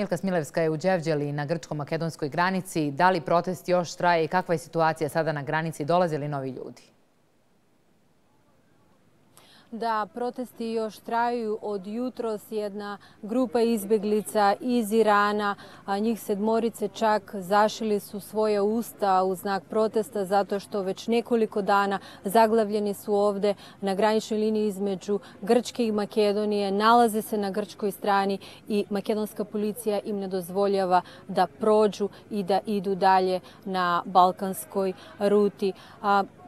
Milka Smilevska je u Đevđeliji na grčko-makedonskoj granici. Da li protest još traje i kakva je situacija sada na granici? Dolaze li novi ljudi? Da, protesti još traju od jutros. Jedna grupa izbjeglica iz Irana, njih 7 čak zašili su svoje usta u znak protesta zato što već nekoliko dana zaglavljeni su ovde na graničnoj liniji između Grčke i Makedonije. Nalaze se na grčkoj strani i makedonska policija im ne dozvoljava da prođu i da idu dalje na balkanskoj ruti.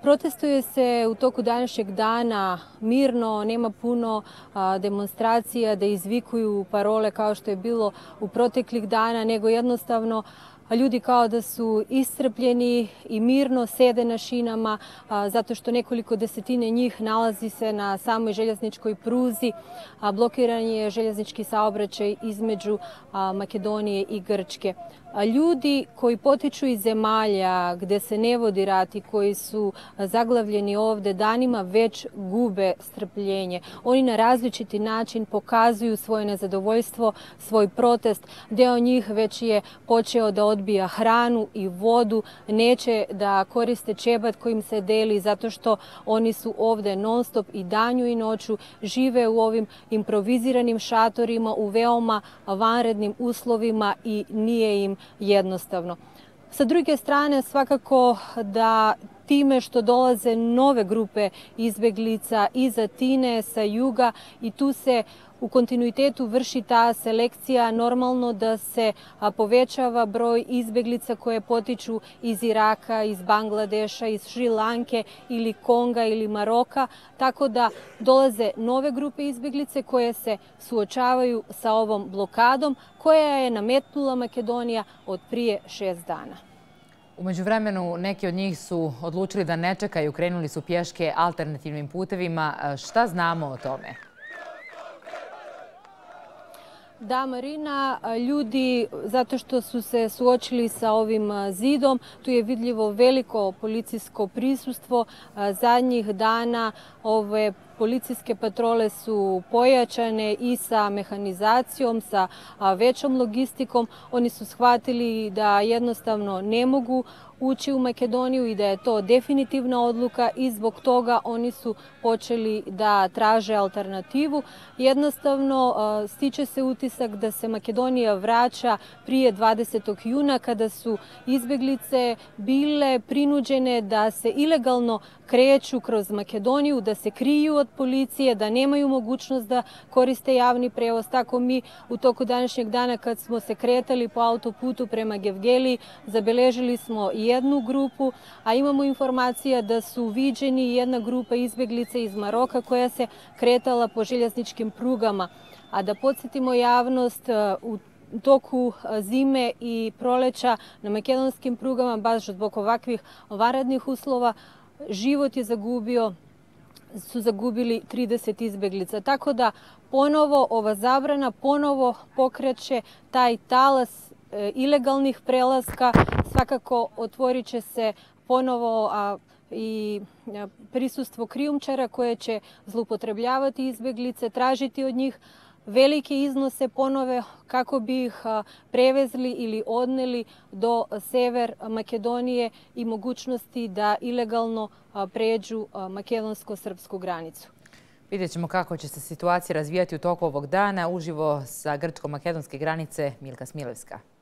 Protestuje se u toku današnjeg dana mirno, nema puno demonstracija da izvikuju parole kao što je bilo u proteklih dana, nego jednostavno ljudi kao da su iscrpljeni i mirno sede na šinama zato što nekoliko desetine njih nalazi se na samoj željezničkoj pruzi. Blokiran je željeznički saobraćaj između Makedonije i Grčke. Ljudi koji potiču iz zemalja gde se ne vodi rat i koji su zaglavljeni ovde danima već gube strpljenje. Oni na različiti način pokazuju svoje nezadovoljstvo, svoj protest. Deo njih već je počeo da odbija hranu i vodu, neće da koriste čebat kojim se deli zato što oni su ovde non stop i danju i noću, žive u ovim improviziranim šatorima u veoma vanrednim uslovima i nije im jednostavno. Sa druge strane, svakako da time što dolaze nove grupe izbjeglica iz Atine, sa juga, i tu se u kontinuitetu vrši ta selekcija, normalno da se povećava broj izbjeglica koje potiču iz Iraka, iz Bangladeša, iz Šri Lanke ili Konga ili Maroka, tako da dolaze nove grupe izbjeglice koje se suočavaju sa ovom blokadom koja je nametnula Makedonija od prije 6 dana. U međuvremenu neki od njih su odlučili da ne čekaju, krenuli su pješke alternativnim putevima. Šta znamo o tome? Da, Marina, ljudi, zato što su se suočili sa ovim zidom, tu je vidljivo veliko policijsko prisustvo. Zadnjih dana ove policijske patrole su pojačane i sa mehanizacijom, sa većom logistikom. Oni su shvatili da jednostavno ne mogu ući u Makedoniju i da je to definitivna odluka i zbog toga oni su počeli da traže alternativu. Jednostavno stiče se utisak da se Makedonija vraća prije 20. juna kada su izbjeglice bile prinuđene da se ilegalno kreću kroz Makedoniju, da se kriju od policije, da nemaju mogućnost da koriste javni prevoz. Tako mi u toku današnjeg dana kad smo se kretali po autoputu prema Đevđeliji zabeležili smo jednu grupu, a imamo informacija da su viđeni jedna grupa izbjeglica iz Maroka koja se kretala po željezničkim prugama. A da podsjetimo javnost, u toku zime i proleća na makedonskim prugama, baš zbog ovakvih vanrednih uslova, život je su zagubili 30 izbjeglica. Tako da ponovo ova zabrana ponovo pokreće taj talas ilegalnih prelaska. Svakako otvorit će se ponovo i prisustvo krijumčara koje će zloupotrebljavati izbjeglice, tražiti od njih velike iznose ponove kako bi ih prevezli ili odneli do sever Makedonije i mogućnosti da ilegalno pređu makedonsko-srpsku granicu. Vidjet ćemo kako će se situacija razvijati u toku ovog dana. Uživo sa grčko-makedonske granice Milka Smilevska.